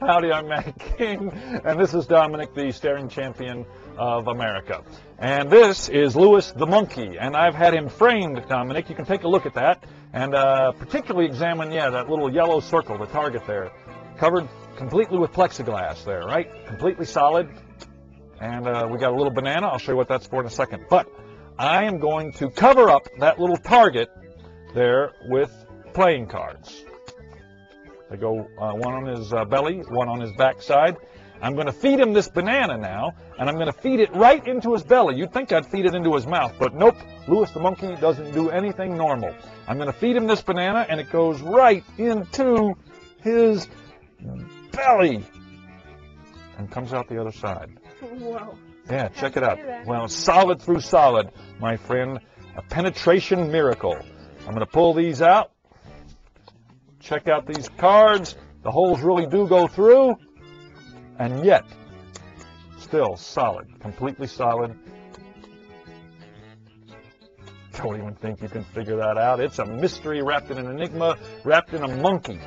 Howdy, I'm Mac King, and this is Dominic, the staring champion of America. And this is Louis the Monkey, and I've had him framed, Dominic. You can take a look at that, and particularly examine, yeah, that little yellow circle, the target there, covered completely with plexiglass there, right? Completely solid. And we got a little banana. I'll show you what that's for in a second. But I am going to cover up that little target there with playing cards. They go one on his belly, one on his backside. I'm going to feed him this banana now, and I'm going to feed it right into his belly. You'd think I'd feed it into his mouth, but nope. Louis the Monkey doesn't do anything normal. I'm going to feed him this banana, and it goes right into his belly and comes out the other side. Whoa. Yeah, check it out. Well, solid through solid, my friend. A penetration miracle. I'm going to pull these out. Check out these cards. The holes really do go through, and yet still solid, completely solid. Don't even think you can figure that out. It's a mystery wrapped in an enigma, wrapped in a monkey.